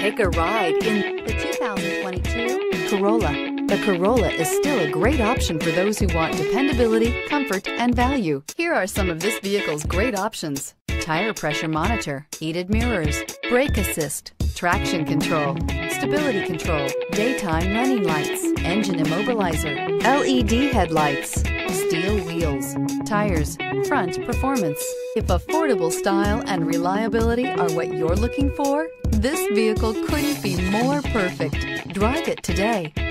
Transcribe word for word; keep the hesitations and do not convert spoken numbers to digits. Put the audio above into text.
Take a ride in the two thousand twenty-two Corolla. The Corolla is still a great option for those who want dependability, comfort, and value. Here are some of this vehicle's great options: tire pressure monitor, heated mirrors, brake assist, traction control, stability control, daytime running lights, engine immobilizer, L E D headlights, steel wheels, tires, front performance. If affordable style and reliability are what you're looking for, this vehicle couldn't be more perfect. Drive it today.